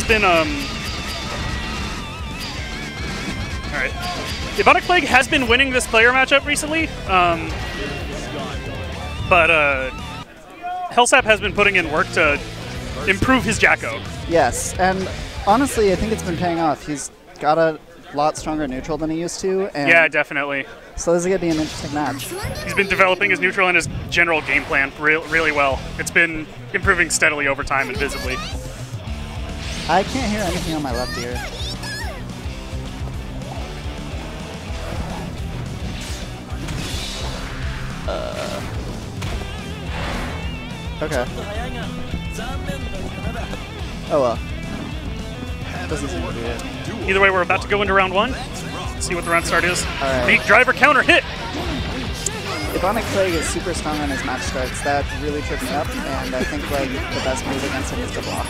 has been Alright. Ebonic Plague has been winning this player matchup recently. But Hellsap has been putting in work to improve his Jack-O'. Yes, and honestly I think it's been paying off. He's got a lot stronger neutral than he used to. And yeah, definitely. So this is going to be an interesting match. He's been developing his neutral and his general game plan really well. It's been improving steadily over time and visibly. I can't hear anything on my left ear. Okay. Oh well. Doesn't seem to be it. Either way, we're about to go into round one. Let's see what the round start is. Right. Beak Driver counter hit! Ebonic Plague is super strong on his match starts. That really tripped me up, and I think like the best move against him is to block.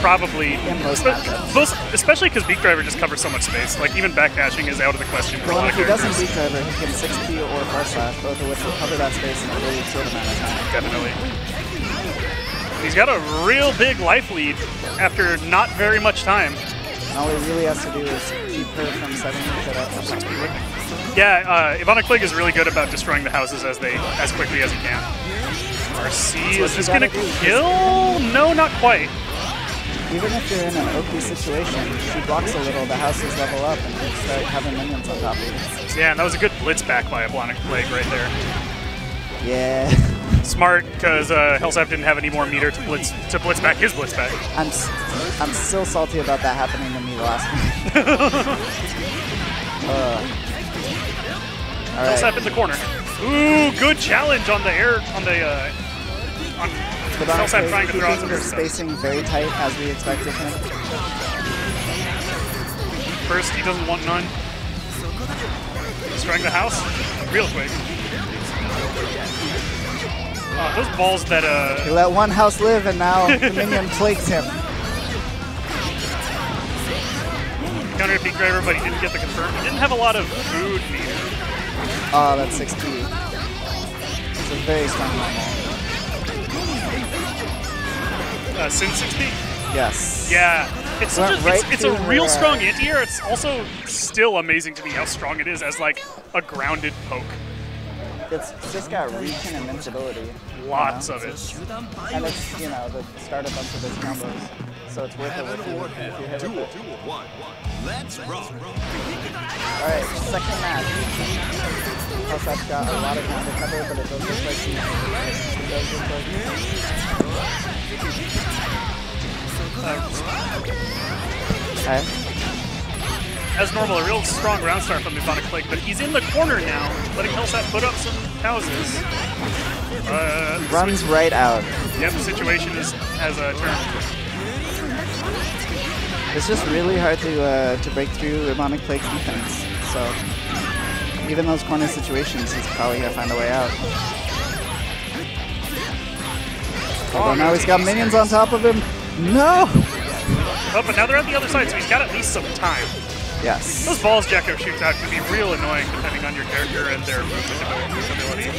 Probably. In most matchups. Especially because Beak Driver just covers so much space. Like, even backdashing is out of the question for a lot of characters. If he doesn't Beak Driver, he can 6Q or far slash, both of which will cover that space in a really short amount of time. Definitely. He's got a real big life lead after not very much time. And all he really has to do is keep her from setting her up. Yeah, Ebonic Plague is really good about destroying the houses as quickly as he can. RC, is this gonna kill? No, not quite. Even if you're in an OP situation, she blocks a little, the houses level up, and they start having minions on top of you. Yeah, and that was a good blitz back by Ebonic Plague right there. Yeah. Smart, because Hellsap didn't have any more meter to blitz back his blitz back. I'm still salty about that happening to me last night. Hellsap right in the corner. Ooh, good challenge on the air on Hellsap trying to throw out some stuff. Spacing very tight as we expected him. First, he doesn't want none. Destroying the house, real quick. Those balls that he let one house live, and now the minion plagues him. Counter Beak Driver, but he didn't get the confirm. He didn't have a lot of food meter. Oh, that's 6P. It's a very strong one. Sin 6P? Yes. Yeah. It's such a, it's a real strong anti-air. It's also still amazing to me how strong it is as like a grounded poke. It's just got reach and invincibility. Lots of it. And it's, you know, the start a bunch of those combos. So it's worth it if you hit it. Alright, second match. Hellsap's got a lot of counter cover, but it does look like as normal, a real strong round start from Ebonic Plague, but he's in the corner now, letting Hellsap put up some houses. Runs right out. Yep, the situation has turned. It's just really hard to break through Ebonic Plague's defense, so even those corner situations, he's probably going to find a way out. Although now he's got minions on top of him. No! Oh, but now they're at the other side, so he's got at least some time. Yes. Those balls Jack-O' shoots out can be real annoying depending on your character and their movement ability.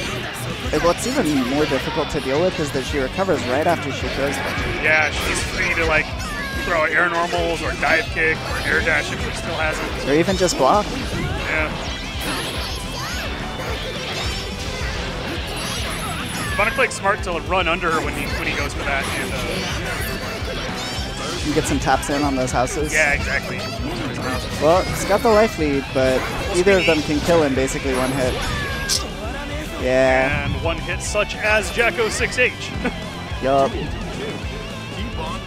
What's even more difficult to deal with is that she recovers right after she throws them. Yeah, she's free to like throw air normals or dive kick or air dash if she still has it. Or even just block. Yeah. Ebonic Plague's smart to run under her when he goes for that. And get some taps in on those houses. Yeah, exactly. Well, he's got the life lead, but either of them can kill him basically one hit. Yeah. And one hit such as Jack-O' 6H. Yup.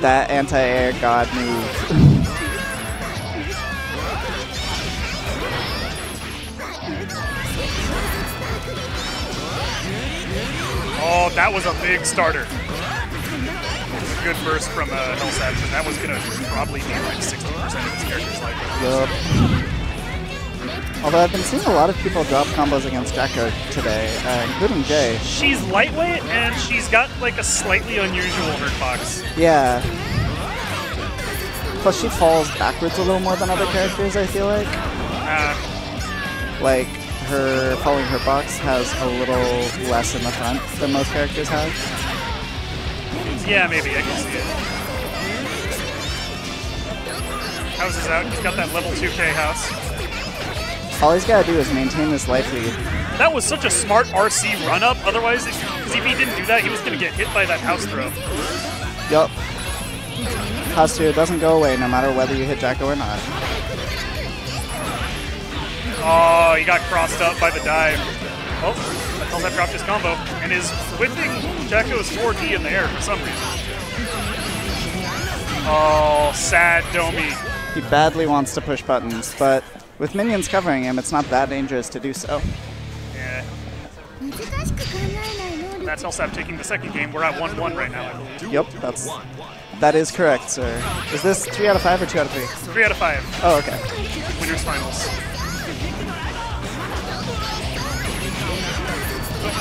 That anti-air god move. Oh, that was a big starter. Good burst from Hellsap, and that was going to probably be like 60% of his character's life. Yep. Although I've been seeing a lot of people drop combos against Jack-O' today, including Jay. She's lightweight, and she's got like a slightly unusual hurt box. Yeah. Plus she falls backwards a little more than other characters, I feel like. Like, her falling hurt box has a little less in the front than most characters have. Yeah, maybe I can see it. Houses out. He's got that level 2K house. All he's got to do is maintain this life lead. That was such a smart RC run-up. Otherwise, because if he didn't do that, he was going to get hit by that house throw. Yup. House throw doesn't go away no matter whether you hit Jack-O' or not. Oh, he got crossed up by the dive. Oh, Hellsap dropped his combo and is whipping Jack-O's 4D in the air for some reason. Oh, sad Domi. He badly wants to push buttons, but with minions covering him, it's not that dangerous to do so. Yeah. That's Hellsap taking the second game. We're at 1-1 right now. Yep, that is correct, sir. Is this 3 out of 5 or 2 out of 3? 3 out of 5. Oh, okay. Winners finals.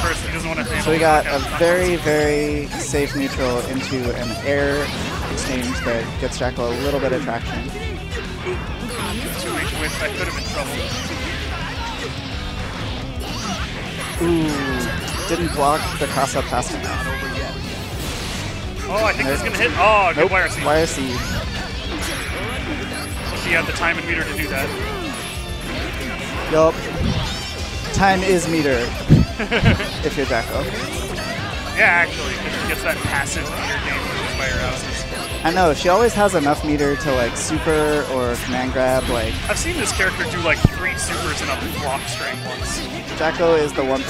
First, he doesn't want to so we got a very safe neutral into an air exchange that gets Jack-O' a little bit of traction. I could have been trouble. Ooh, didn't block the cross up fast enough. Oh, I think he's going to hit. Oh, good YRC. He had the time and meter to do that. Yup. Time is meter. If you're Jack-O'. Yeah, actually, because she gets that passive meter game with by her houses. I know, she always has enough meter to like super or command grab. Like I've seen this character do like 3 supers in a block string once. Jack-O' is the 1%.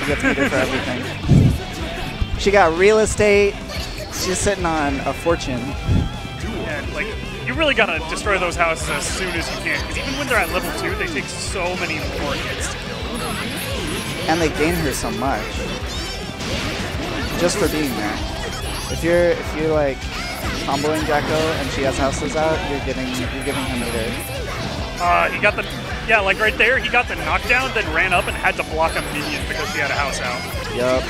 She gets meter for everything. She got real estate. She's sitting on a fortune. And like, you really gotta destroy those houses as soon as you can, because even when they're at level 2, they take so many more hits to kill. And they gain her so much just for being there. If you're like comboing Jack-O' and she has houses out, you're giving him meter. He got the like right there. He got the knockdown, then ran up and had to block a minion because she had a house out. Yup.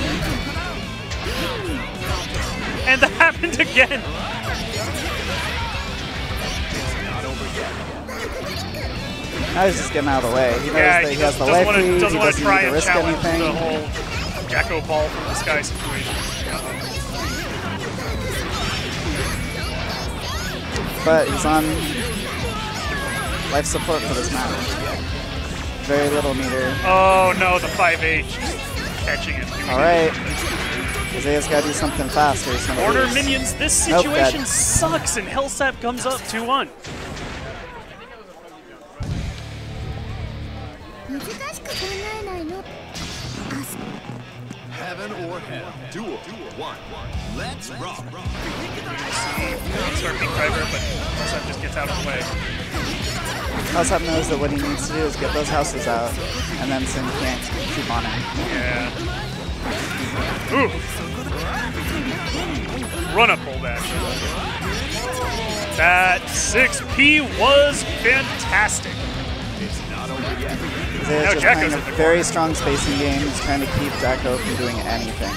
And that happened again. I was just getting out of the way. He knows that he has the life lead, he doesn't want to try and challenge the whole Jack-O' ball from the sky situation. But he's on life support for this match. Very little meter. Oh no, the 5H catching it. Alright. Isaiah's got to do something faster. Order minions. This situation sucks, and Hellsap comes up 2-1. Heaven or hell. Duel. One. Let's rock. Start Beak Driver, but Hellsap just gets out of the way. Hellsap knows that what he needs to do is get those houses out, and then Sin can't keep on it. Yeah. Ooh. Run up pullback. That 6P was fantastic. They're just playing a very strong spacing game. He's trying to keep Jack-O' from doing anything.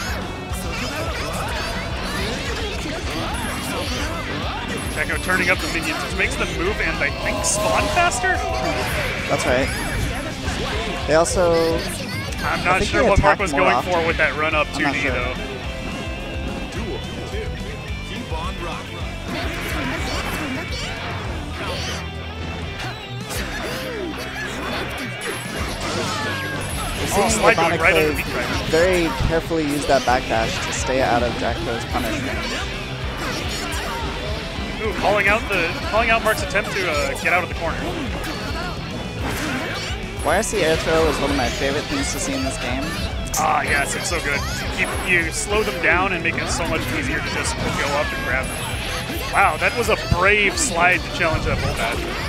Jack-O' turning up the minions, which makes them move and I think spawn faster. That's right. They also. I'm not sure what Mark was going for with that run up 2D though. Oh, Ebonic Plague very carefully used that backdash to stay out of Jack-O's punishment. Ooh, calling out Mark's attempt to get out of the corner. YRC air throw is one of my favorite things to see in this game. Ah, yes, it's so good. You slow them down and make it so much easier to just go up and grab them. Wow, that was a brave slide to challenge that whole match.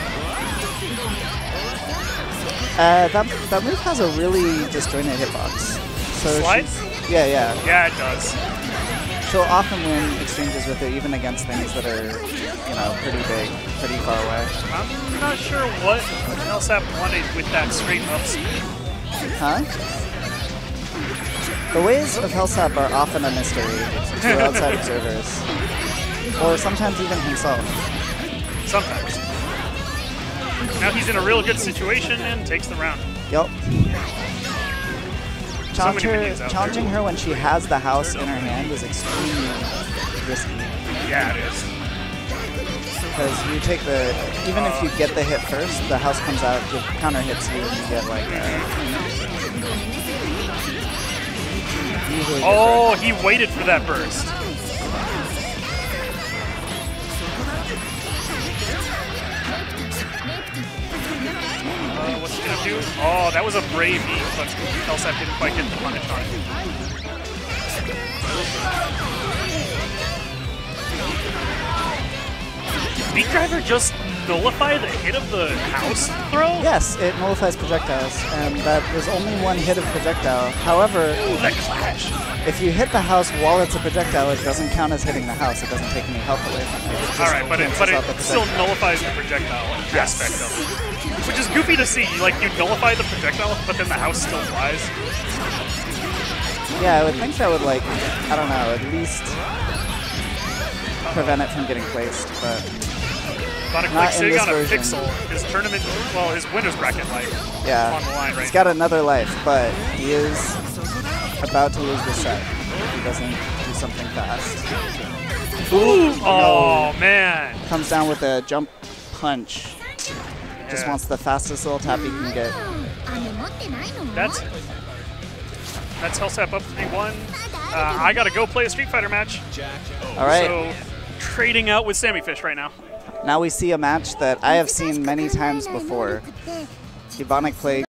That move has a really disjointed hitbox. So slides? Yeah. Yeah, it does. She'll often win exchanges with it, even against things that are, you know, pretty big, pretty far away. I'm not sure what Hellsap wanted with that straight up speed. Huh? The ways of Hellsap are often a mystery to outside observers. Or sometimes even himself. Sometimes. Now he's in a real good situation and takes the round. Yup. Challenging her when she has the house in her hand is extremely risky. Yeah, it is. because you take the, even if you get the hit first, the house comes out, the counter hits you, and you get like a... Oh, he waited for that burst. What's he gonna do? Oh, that was a brave move, but Hellsap didn't quite get the punish on it. Beak Driver just nullify the hit of the house throw? Yes, it nullifies projectiles, and that there's only one hit of projectile. However, ooh, that clash. If you hit the house while it's a projectile, it doesn't count as hitting the house. It doesn't take any health away from you. All right, but it still nullifies the projectile aspect of it, which is goofy to see. Like, you nullify the projectile, but then the house still flies. Yeah, I would think that would, like, I don't know, at least prevent it from getting placed, but... Ebonic Plague sitting on a pixel, his tournament, well, his winner's bracket life on the line right now. He's got another life, but he is about to lose this set if he doesn't do something fast. Ooh! Oh, man! Comes down with a jump punch. Yeah. Just wants the fastest little tap he can get. That's Hellsap up 3-1. I gotta go play a Street Fighter match. All right. So, trading out with Sammy Fish right now. Now we see a match that I have seen many times before. Ebonic Plague